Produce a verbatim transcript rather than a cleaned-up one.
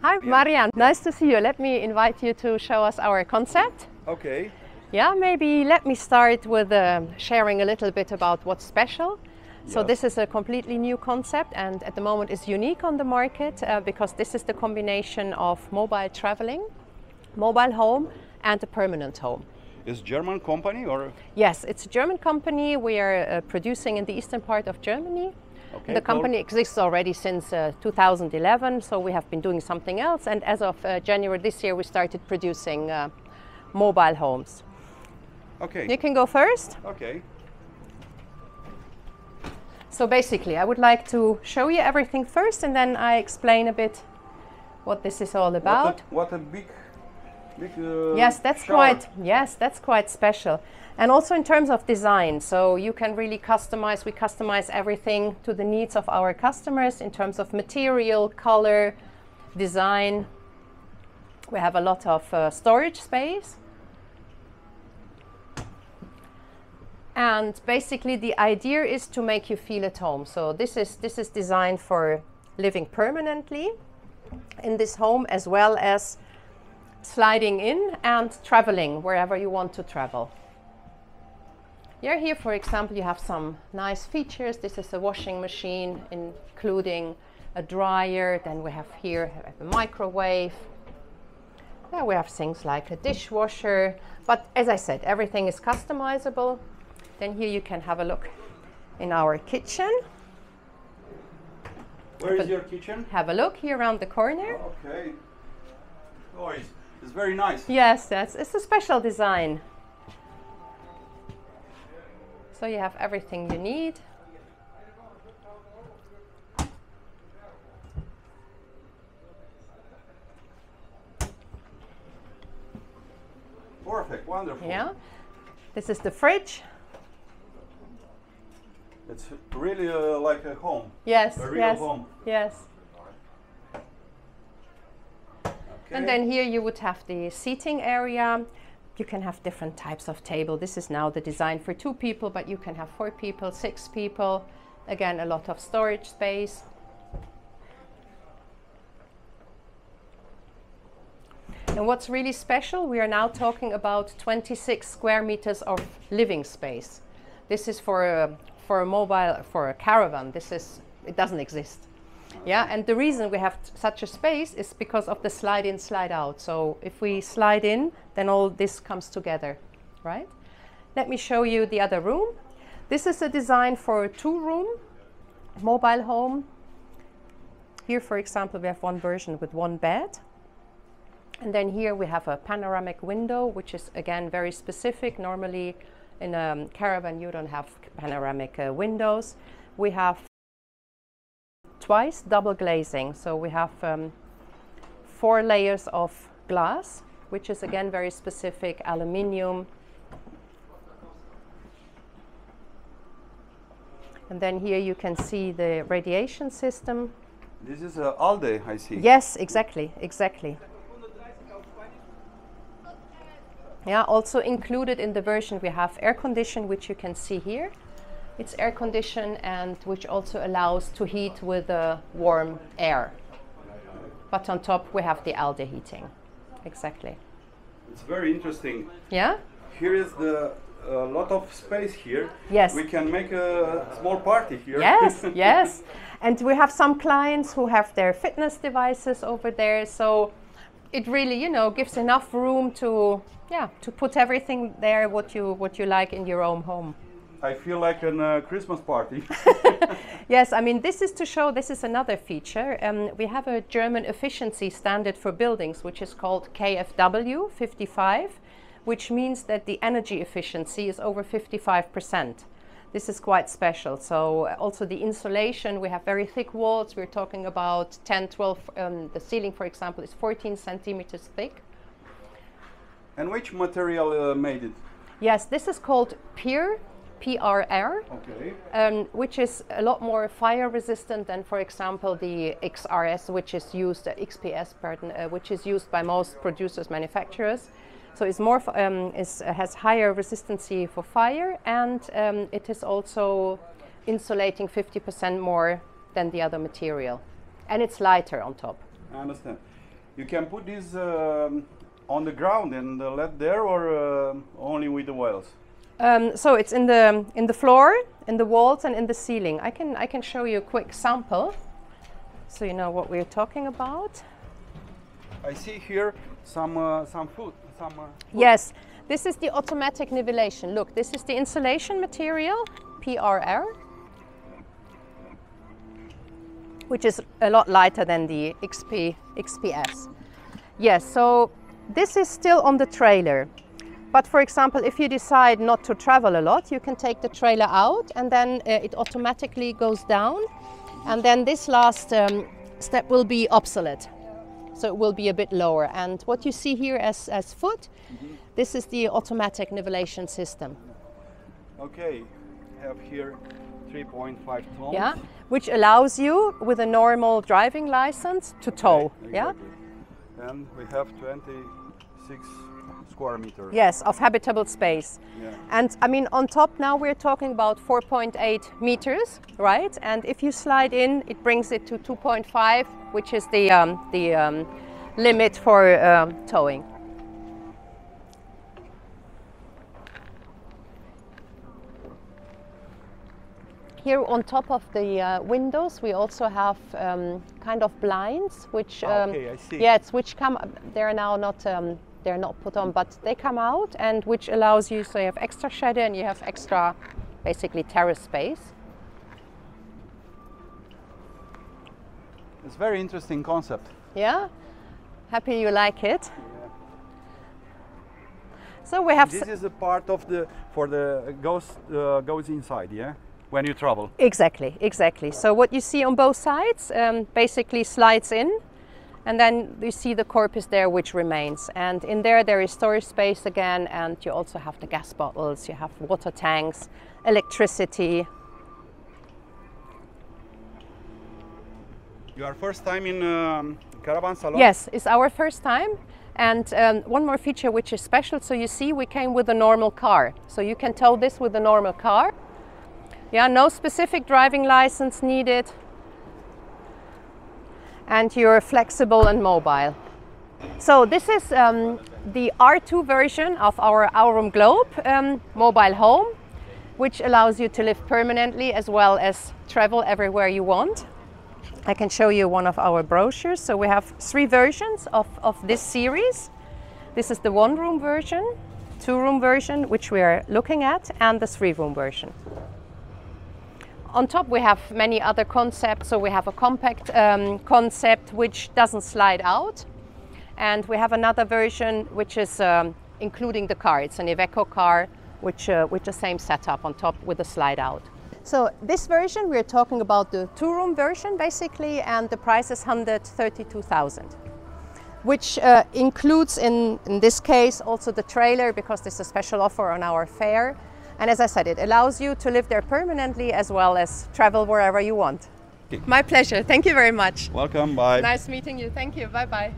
Hi, Marianne. Nice to see you. Let me invite you to show us our concept. Okay. Yeah, maybe let me start with um, sharing a little bit about what's special. So yes. This is a completely new concept and at the moment is unique on the market uh, because this is the combination of mobile traveling, mobile home and a permanent home. Is it a German company or? Yes, it's a German company. We are uh, producing in the eastern part of Germany. Okay, the company cool. exists already since uh, two thousand eleven, so we have been doing something else, and as of uh, January this year we started producing uh, mobile homes. Okay. You can go first. Okay. So basically I would like to show you everything first and then I explain a bit what this is all about. What a, what a big... Big, uh, yes, that's shower. quite yes, that's quite special, and also in terms of design. So you can really customize. We customize everything to the needs of our customers in terms of material, color, design. We have a lot of uh, storage space, and basically the idea is to make you feel at home. So this is this is designed for living permanently in this home, as well as sliding in and traveling wherever you want to travel. You're here, for example, you have some nice features. This is a washing machine, including a dryer. Then we have here a microwave. Now we have things like a dishwasher. But as I said, everything is customizable. Then here you can have a look in our kitchen. Where is your kitchen? Have a look here around the corner. Okay. Oh, it's It's very nice. Yes, that's it's a special design. So you have everything you need. Perfect, wonderful. Yeah. This is the fridge. It's really uh, like a home. Yes. A real yes, home. Yes. And then here you would have the seating area. You can have different types of table. This is now the design for two people, but you can have four people, six people. Again, a lot of storage space. And what's really special, we are now talking about twenty-six square meters of living space. This is for a, for a mobile, for a caravan. This is, it doesn't exist. Yeah, and the reason we have such a space is because of the slide in, slide out. So if we slide in, then all this comes together, right? Let me show you the other room. This is a design for a two-room mobile home. Here, for example, we have one version with one bed. And then here we have a panoramic window, which is, again, very specific. Normally in a caravan, you don't have panoramic uh, windows. We have twice double glazing, so we have um, four layers of glass, which is again very specific, aluminium. And then here you can see the radiation system. This is uh, Alde, I see. Yes, exactly, exactly. Yeah, also included in the version we have air condition, which you can see here. It's air conditioned and which also allows to heat with uh, warm air. But on top we have the Alde heating. Exactly. It's very interesting. Yeah? Here is the uh, lot of space here. Yes. We can make a small party here. Yes, yes. And we have some clients who have their fitness devices over there. So it really, you know, gives enough room to, yeah, to put everything there, what you, what you like in your own home. I feel like a uh, Christmas party. Yes, I mean, this is to show, this is another feature. Um, we have a German efficiency standard for buildings, which is called K F W fifty-five, which means that the energy efficiency is over fifty-five percent. This is quite special. So uh, also the insulation, we have very thick walls. We're talking about ten, twelve, um, the ceiling, for example, is fourteen centimeters thick. And which material uh, made it? Yes, this is called P R R. P R R, okay. um, which is a lot more fire resistant than, for example, the X R S, which is used, uh, X P S, pardon, uh, which is used by most producers, manufacturers. So it's more, um, is, uh, has higher resistancy for fire, and um, it is also insulating fifty percent more than the other material, and it's lighter on top. I understand. You can put this um, on the ground and uh, let there, or uh, only with the walls? Um, so it's in the in the floor, in the walls, and in the ceiling. I can I can show you a quick sample, so you know what we're talking about. I see here some uh, some food. Some, uh, food. Yes, this is the automatic nivellation. Look, this is the insulation material, P R R, which is a lot lighter than the X P S. Yes, so this is still on the trailer. But for example, if you decide not to travel a lot, you can take the trailer out, and then uh, it automatically goes down. And then this last um, step will be obsolete. So it will be a bit lower. And what you see here as, as foot, mm-hmm. this is the automatic nivellation system. Okay, I have here three point five tons. Yeah, which allows you with a normal driving license to tow. Okay, exactly. Yeah. And we have twenty-six square meters. Yes, of habitable space. Yeah. And I mean, on top now we're talking about four point eight meters, right? And if you slide in, it brings it to two point five, which is the, um, the um, limit for um, towing. Here on top of the uh, windows, we also have um, kind of blinds, which um, okay, I see. Yes, which come. They're now not um, they're not put on, but they come out, and which allows you, so you have extra shadow and you have extra, basically terrace space. It's a very interesting concept. Yeah, happy you like it. Yeah. So we have. This is a part of the for the goes uh, goes inside, yeah. When you travel. Exactly, exactly. So what you see on both sides um, basically slides in, and then you see the corpus there which remains. And in there, there is storage space again, and you also have the gas bottles, you have water tanks, electricity. Your first time in um, Caravan Salon? Yes, it's our first time. And um, one more feature which is special. So you see, we came with a normal car. So you can tow this with a normal car. Yeah, no specific driving license needed, and you're flexible and mobile. So this is um, the R two version of our Aurum Globe um, mobile home, which allows you to live permanently as well as travel everywhere you want. I can show you one of our brochures. So we have three versions of, of this series. This is the one-room version, two-room version, which we are looking at, and the three-room version. On top we have many other concepts, so we have a compact um, concept which doesn't slide out, and we have another version which is um, including the car. It's an Iveco car which, uh, with the same setup on top with a slide out. So this version, we're talking about the two-room version basically, and the price is one hundred thirty-two thousand, which uh, includes in, in this case also the trailer, because there's a special offer on our fair. And as I said, it allows you to live there permanently as well as travel wherever you want. Okay. My pleasure. Thank you very much. Welcome. Bye. Nice meeting you. Thank you. Bye-bye.